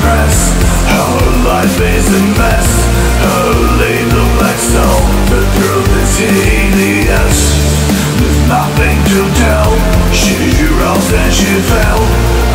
rest. Her life is a mess. Her little black soul. The truth is hideous. There's nothing to tell. She rose and she fell.